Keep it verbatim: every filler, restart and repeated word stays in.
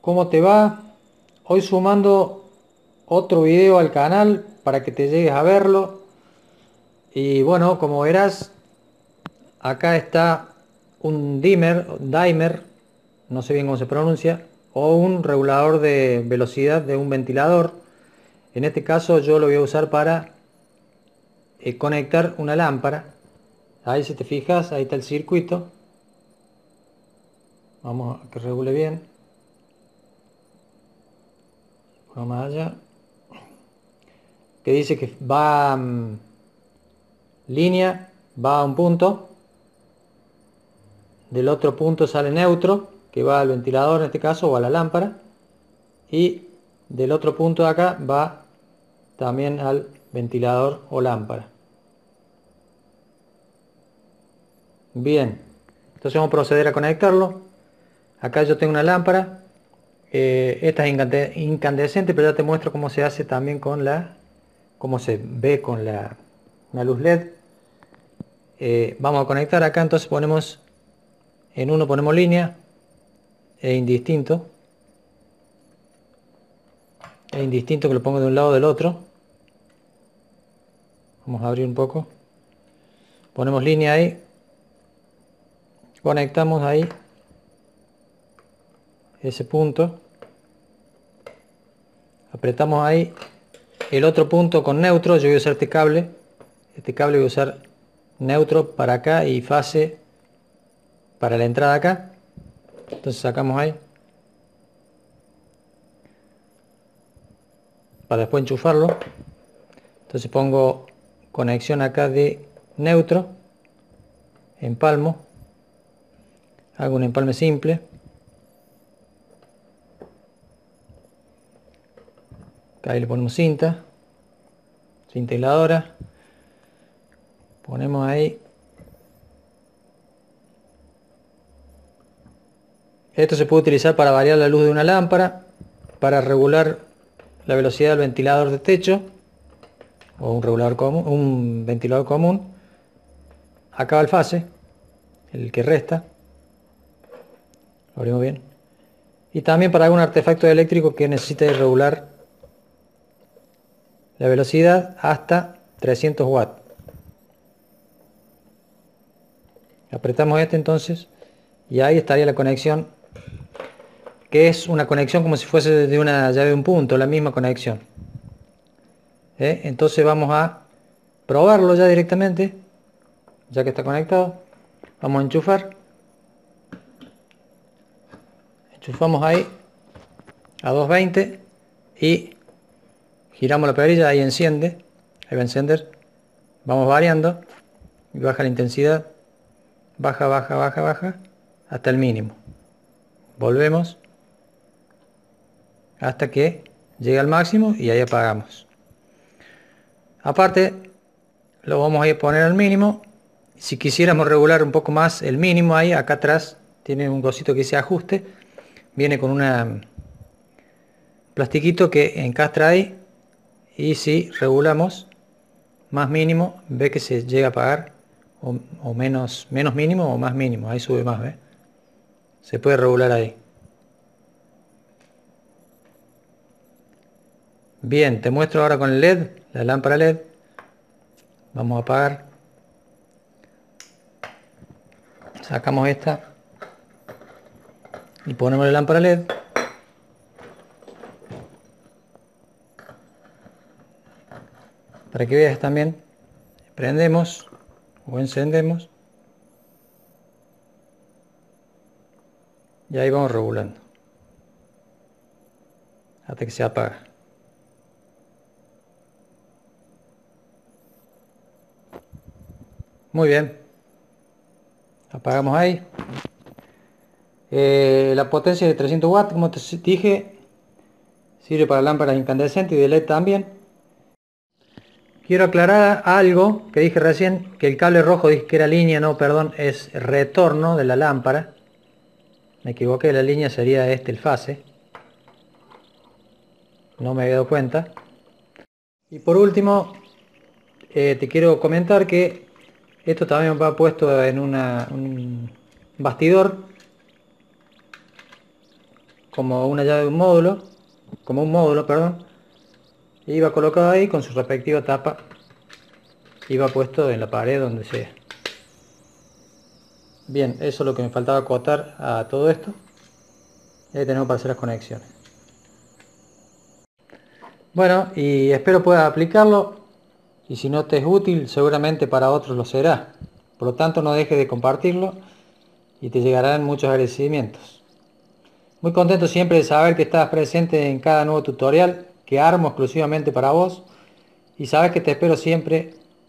¿Cómo te va? Hoy sumando otro video al canal para que te llegues a verlo. Y bueno, como verás, acá está un dimmer, dimer, no sé bien cómo se pronuncia, o un regulador de velocidad de un ventilador. En este caso yo lo voy a usar para eh, conectar una lámpara. Ahí, si te fijas, ahí está el circuito. Vamos a que regule bien. Por más allá, que dice que va um, línea, va a un punto, del otro punto sale neutro, que va al ventilador en este caso, o a la lámpara, y del otro punto de acá va también al ventilador o lámpara. Bien, entonces vamos a proceder a conectarlo. Acá yo tengo una lámpara. Eh, esta es incandescente, pero ya te muestro cómo se hace también con la, cómo se ve con la, la luz LED. Eh, vamos a conectar acá, entonces ponemos, en uno ponemos línea, e indistinto, e indistinto que lo pongo de un lado o del otro. Vamos a abrir un poco, ponemos línea ahí, conectamos ahí ese punto, apretamos ahí el otro punto con neutro. Yo voy a usar este cable, este cable voy a usar neutro para acá y fase para la entrada acá. Entonces sacamos ahí para después enchufarlo. Entonces pongo conexión acá de neutro, empalmo, hago un empalme simple, ahí le ponemos cinta, cinta aisladora, ponemos ahí, esto se puede utilizar para variar la luz de una lámpara, para regular la velocidad del ventilador de techo, o un, regulador común, un ventilador común. Acá va el fase, el que resta, lo abrimos bien, y también para algún artefacto eléctrico que necesite regular la velocidad hasta trescientos watts. Apretamos este entonces y ahí estaría la conexión, que es una conexión como si fuese de una llave de un punto, la misma conexión. ¿Eh? Entonces vamos a probarlo ya directamente, ya que está conectado. Vamos a enchufar, enchufamos ahí a doscientos veinte y giramos la perilla, ahí enciende, ahí va a encender, vamos variando, y baja la intensidad, baja, baja, baja, baja, hasta el mínimo. Volvemos hasta que llegue al máximo y ahí apagamos. Aparte, lo vamos a poner al mínimo. Si quisiéramos regular un poco más el mínimo, ahí, acá atrás, tiene un cosito que se ajuste, viene con una plastiquito que encastra ahí, y si regulamos más mínimo, ve que se llega a apagar, o, o menos, menos mínimo o más mínimo, ahí sube más, ¿ve? Se puede regular ahí. Bien, te muestro ahora con el LED, la lámpara LED. Vamos a apagar, sacamos esta y ponemos la lámpara LED. Para que veas también, prendemos o encendemos y ahí vamos regulando hasta que se apaga. Muy bien, apagamos ahí. Eh, la potencia de trescientos watts, como te dije, sirve para lámparas incandescentes y de LED también. Quiero aclarar algo que dije recién, que el cable rojo, dije que era línea, no, perdón, es retorno de la lámpara. Me equivoqué, la línea sería este, el fase. No me había dado cuenta. Y por último, eh, te quiero comentar que esto también va puesto en una, un bastidor. como una llave de un módulo, como un módulo, perdón, y va colocado ahí con su respectiva tapa y va puesto en la pared donde sea. Bien, eso es lo que me faltaba acotar a todo esto. Y ahí tenemos para hacer las conexiones. Bueno, y espero puedas aplicarlo, y si no te es útil, seguramente para otros lo será. Por lo tanto, no dejes de compartirlo y te llegarán muchos agradecimientos. Muy contento siempre de saber que estás presente en cada nuevo tutorial que armo exclusivamente para vos, y sabes que te espero siempre